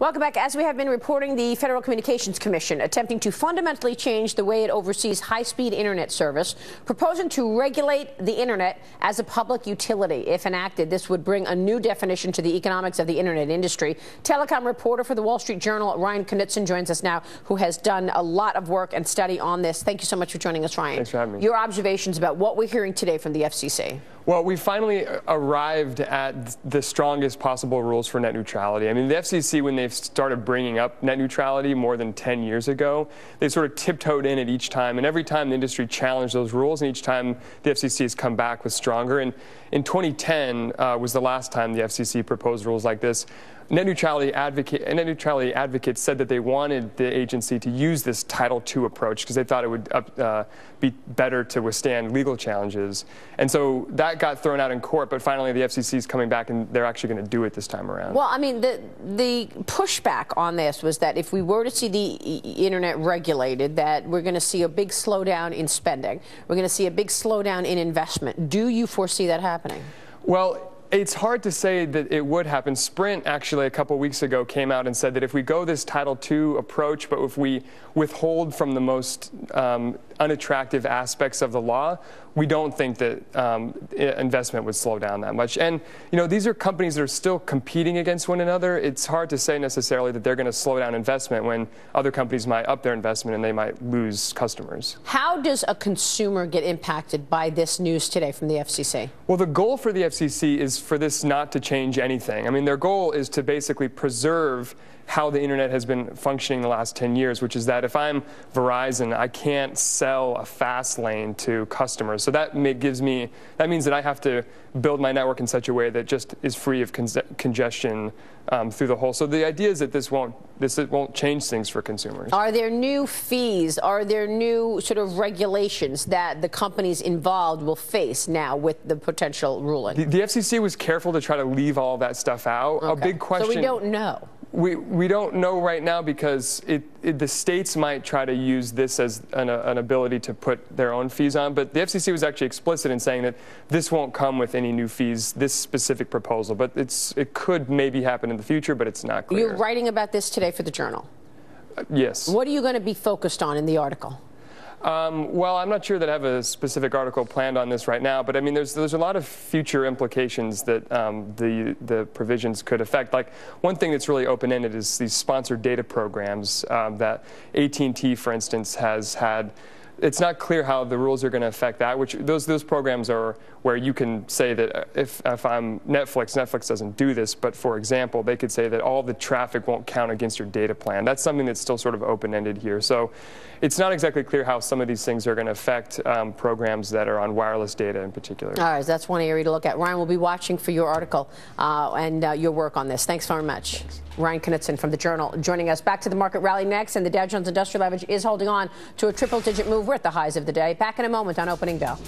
Welcome back. As we have been reporting, the Federal Communications Commission attempting to fundamentally change the way it oversees high-speed internet service, proposing to regulate the internet as a public utility. If enacted, this would bring a new definition to the economics of the internet industry. Telecom reporter for the Wall Street Journal, Ryan Knutson, joins us now, who has done a lot of work and study on this. Thank you so much for joining us, Ryan. Thanks for having me. Your observations about what we're hearing today from the FCC. Well, we finally arrived at the strongest possible rules for net neutrality. I mean, the FCC, when they started bringing up net neutrality more than 10 years ago, they sort of tiptoed in at each time, and every time the industry challenged those rules, and each time the FCC has come back with stronger. And in 2010 was the last time the FCC proposed rules like this. Net neutrality advocates said that they wanted the agency to use this Title II approach because they thought it would be better to withstand legal challenges. And so that got thrown out in court, but finally the FCC is coming back and they're actually going to do it this time around. Well, I mean, the pushback on this was that if we were to see the internet regulated, that we're going to see a big slowdown in spending. We're going to see a big slowdown in investment. Do you foresee that happening? Well, it's hard to say that it would happen. Sprint actually a couple weeks ago came out and said that if we go this Title II approach, but if we withhold from the most unattractive aspects of the law, we don't think that investment would slow down that much. And you know, these are companies that are still competing against one another. It's hard to say necessarily that they're going to slow down investment when other companies might up their investment and they might lose customers. How does a consumer get impacted by this news today from the FCC? Well, the goal for the FCC is for this not to change anything. I mean, their goal is to basically preserve how the internet has been functioning the last 10 years, which is that if I'm Verizon, I can't sell a fast lane to customers. So that means that I have to build my network in such a way that just is free of congestion through the whole. So the idea is that this won't change things for consumers. Are there new fees? Are there new sort of regulations that the companies involved will face now with the potential ruling? The FCC was careful to try to leave all that stuff out. Okay. A big question. So we don't know. We don't know right now because the states might try to use this as an ability to put their own fees on, but the FCC was actually explicit in saying that this won't come with any new fees, this specific proposal, but it could maybe happen in the future, but it's not clear. You're writing about this today for the Journal? Yes. What are you going to be focused on in the article? Well, I'm not sure that I have a specific article planned on this right now, but I mean, there's a lot of future implications that the provisions could affect. Like, one thing that's really open-ended is these sponsored data programs that AT&T, for instance, has had. It's not clear how the rules are going to affect that, which those programs are where you can say that if I'm Netflix doesn't do this, but for example, they could say that all the traffic won't count against your data plan. That's something that's still sort of open-ended here. So it's not exactly clear how some of these things are going to affect programs that are on wireless data in particular. All right, that's one area to look at. Ryan, we'll be watching for your article and your work on this. Thanks very much. Thanks. Ryan Knutson from the Journal joining us. Back to the market rally next, and the Dow Jones Industrial Average is holding on to a triple-digit move. We're at the highs of the day. Back in a moment on Opening Bell.